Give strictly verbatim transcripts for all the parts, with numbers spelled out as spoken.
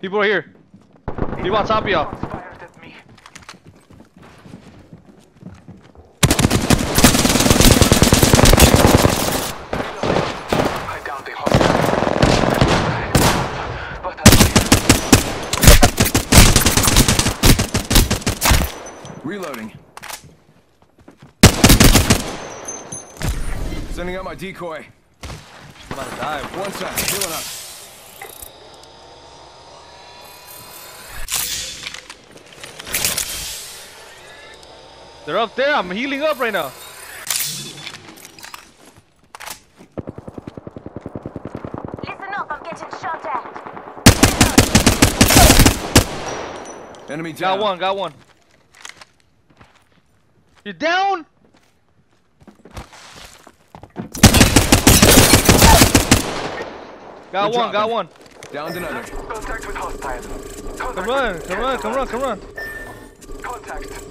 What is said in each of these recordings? People are here. He wants Apia. Reloading. Sending out my decoy. I'm about to die. One sec, healing up. They're up there. I'm healing up right now. Listen up. I'm getting shot at. Enemy down. Got one. Got one. You're down? Got one, got one. Downed another. Contact with hostile. Come on, come on, come on, come on. Contact.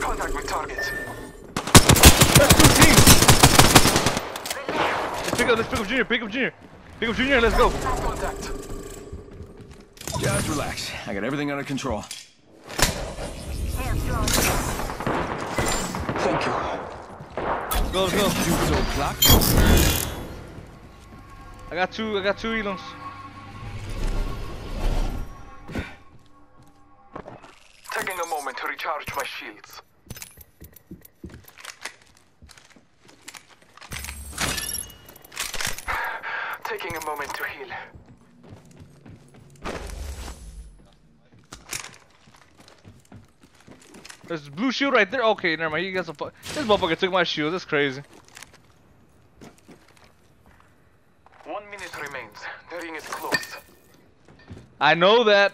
Contact with target. That's two teams. Let's pick up, let's pick up Junior, pick up Junior. Pick up Junior, let's go. Contact. Just relax. I got everything under control. Thank you. Go, go. I got two, I got two elons. Taking a moment to recharge my shields. Taking a moment to heal. There's blue shield right there. Okay, never mind. You guys, this motherfucker took my shield. That's crazy. One minute remains. The ring is closed. I know that.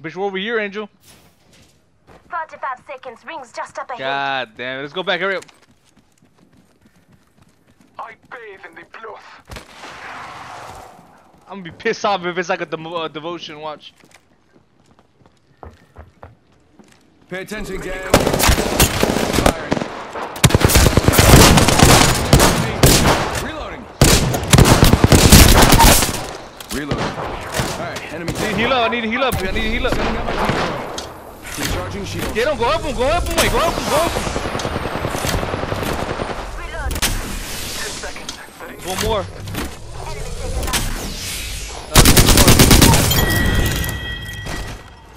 Bitch, we're over here, Angel. forty-five seconds. Ring's just up ahead. God damn it! Let's go back. Hurry up. I bathe in the blood. I'm gonna be pissed off if it's like a de uh, devotion watch. Pay attention, gang. Reloading. Reloading. Alright, enemy. I need heal up, I need to heal up, I need to heal up. Recharging shield. Get him, go up him, go up him, wait, go up him, go up him. Reload. ten seconds. One more.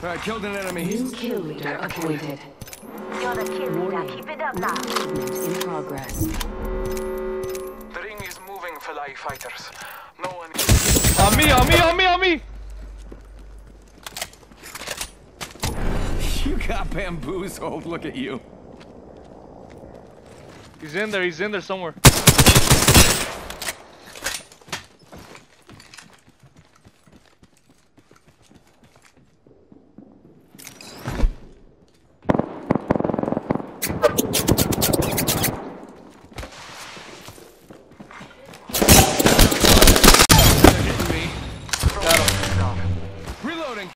Alright, killed an enemy. New kill leader appointed. You're the kill leader. Keep it up now. In progress. The ring is moving for live fighters. No one. On me, on me, on me, on me. You got bamboozled. Look at you. He's in there. He's in there somewhere. You